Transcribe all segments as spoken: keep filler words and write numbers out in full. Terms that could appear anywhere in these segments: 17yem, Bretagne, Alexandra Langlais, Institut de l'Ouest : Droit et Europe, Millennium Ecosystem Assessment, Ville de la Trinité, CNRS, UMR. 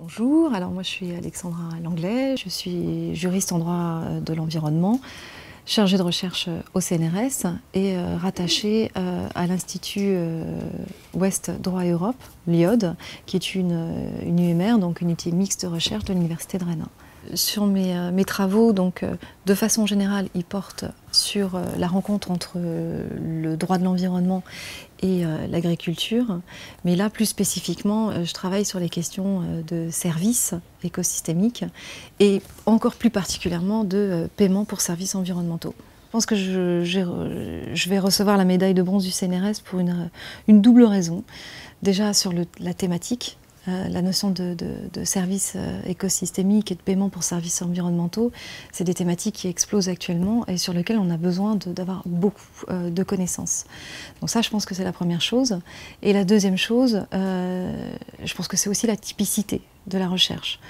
Bonjour, alors moi je suis Alexandra Langlais, je suis juriste en droit de l'environnement, chargée de recherche au C N R S et euh, rattachée euh, à l'Institut euh, Ouest Droit Europe, l'I O D, qui est une, une U M R, donc une unité mixte de recherche de l'Université de Rennes. Sur mes, euh, mes travaux, donc, euh, de façon générale, ils portent sur euh, la rencontre entre euh, le droit de l'environnement et euh, l'agriculture. Mais là, plus spécifiquement, euh, je travaille sur les questions euh, de services écosystémiques et encore plus particulièrement de euh, paiement pour services environnementaux. Je pense que je, je, je vais recevoir la médaille de bronze du C N R S pour une, une double raison. Déjà sur le, la thématique. Euh, la notion de, de, de services euh, écosystémiques et de paiement pour services environnementaux, c'est des thématiques qui explosent actuellement et sur lesquelles on a besoin d'avoir beaucoup euh, de connaissances. Donc ça, je pense que c'est la première chose. Et la deuxième chose, euh, je pense que c'est aussi la typicité de la recherche.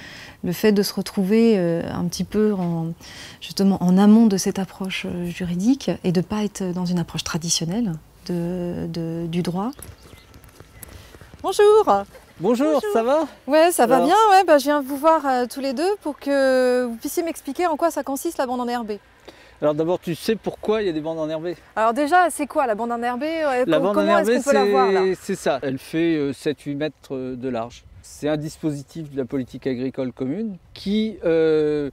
Le fait de se retrouver euh, un petit peu en, justement en amont de cette approche euh, juridique et de ne pas être dans une approche traditionnelle de, de, du droit. Bonjour. Bonjour, Bonjour, ça va? Ouais, ça Alors. va bien, ouais, bah, je viens vous voir euh, tous les deux pour que vous puissiez m'expliquer en quoi ça consiste la bande enherbée. Alors d'abord, tu sais pourquoi il y a des bandes enherbées? Alors déjà, c'est quoi la bande enherbée? La bande enherbée, c'est ça, elle fait euh, sept à huit mètres de large. C'est un dispositif de la politique agricole commune qui euh,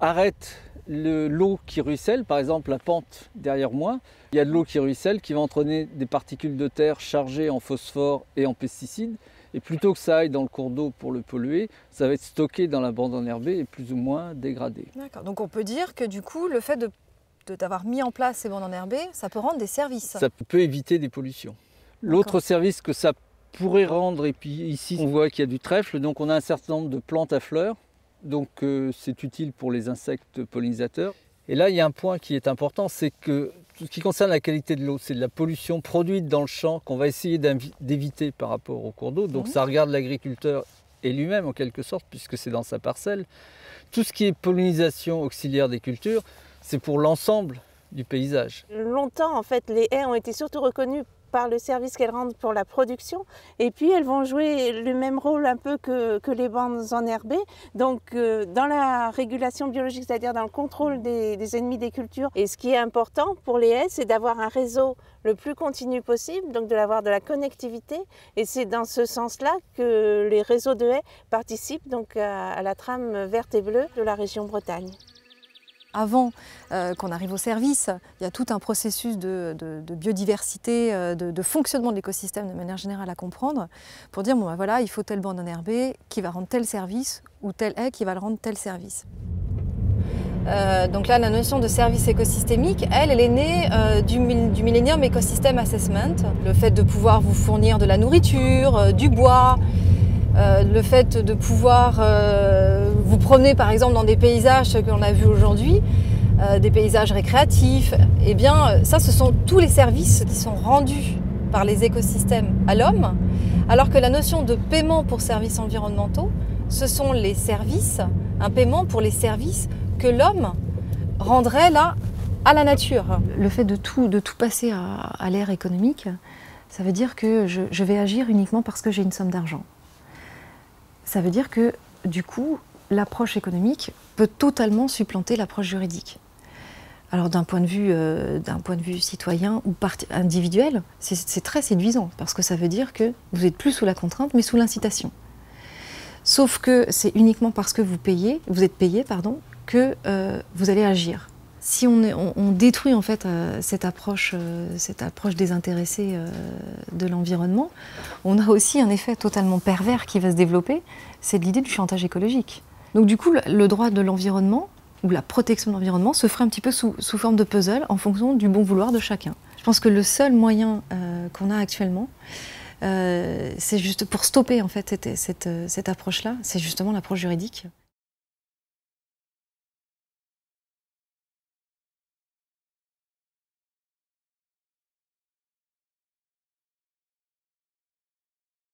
arrête le, l'eau qui ruisselle, par exemple la pente derrière moi. Il y a de l'eau qui ruisselle qui va entraîner des particules de terre chargées en phosphore et en pesticides. Et plutôt que ça aille dans le cours d'eau pour le polluer, ça va être stocké dans la bande enherbée et plus ou moins dégradé. D'accord, donc on peut dire que du coup, le fait de, de, d'avoir mis en place ces bandes enherbées, ça peut rendre des services. Ça peut éviter des pollutions. L'autre service que ça pourrait rendre, et puis ici on voit qu'il y a du trèfle, donc on a un certain nombre de plantes à fleurs, donc euh, c'est utile pour les insectes pollinisateurs. Et là, il y a un point qui est important, c'est que tout ce qui concerne la qualité de l'eau, c'est de la pollution produite dans le champ qu'on va essayer d'éviter par rapport au cours d'eau. Donc mmh. ça regarde l'agriculteur et lui-même en quelque sorte, puisque c'est dans sa parcelle. Tout ce qui est pollinisation auxiliaire des cultures, c'est pour l'ensemble du paysage. Longtemps, en fait, les haies ont été surtout reconnues par le service qu'elles rendent pour la production. Et puis elles vont jouer le même rôle un peu que, que les bandes enherbées. Donc euh, dans la régulation biologique, c'est-à-dire dans le contrôle des, des ennemis des cultures. Et ce qui est important pour les haies, c'est d'avoir un réseau le plus continu possible, donc de l'avoir de la connectivité. Et c'est dans ce sens-là que les réseaux de haies participent donc à, à la trame verte et bleue de la région Bretagne. Avant euh, qu'on arrive au service, il y a tout un processus de, de, de biodiversité, de, de fonctionnement de l'écosystème de manière générale à comprendre, pour dire bon ben voilà, il faut telle bande enherbée qui va rendre tel service ou telle haie qui va le rendre tel service. Euh, donc là, la notion de service écosystémique, elle, elle est née euh, du, du Millennium Ecosystem Assessment. Le fait de pouvoir vous fournir de la nourriture, euh, du bois, euh, le fait de pouvoir euh, vous promenez par exemple dans des paysages que l'on a vus aujourd'hui, euh, des paysages récréatifs, et eh bien ça, ce sont tous les services qui sont rendus par les écosystèmes à l'homme, alors que la notion de paiement pour services environnementaux, ce sont les services, un paiement pour les services que l'homme rendrait là à la nature. Le fait de tout, de tout passer à, à l'ère économique, ça veut dire que je, je vais agir uniquement parce que j'ai une somme d'argent. Ça veut dire que du coup, l'approche économique peut totalement supplanter l'approche juridique. Alors d'un point de vue, euh, d'un point de vue citoyen ou individuel, c'est très séduisant parce que ça veut dire que vous n'êtes plus sous la contrainte mais sous l'incitation. Sauf que c'est uniquement parce que vous payez, vous êtes payé, pardon, que euh, vous allez agir. Si on, est, on, on détruit en fait euh, cette approche, euh, cette approche désintéressée euh, de l'environnement, on a aussi un effet totalement pervers qui va se développer, c'est l'idée du chantage écologique. Donc du coup, le droit de l'environnement, ou la protection de l'environnement, se ferait un petit peu sous, sous forme de puzzle en fonction du bon vouloir de chacun. Je pense que le seul moyen euh, qu'on a actuellement, euh, c'est juste pour stopper en fait cette, cette, cette approche-là, c'est justement l'approche juridique.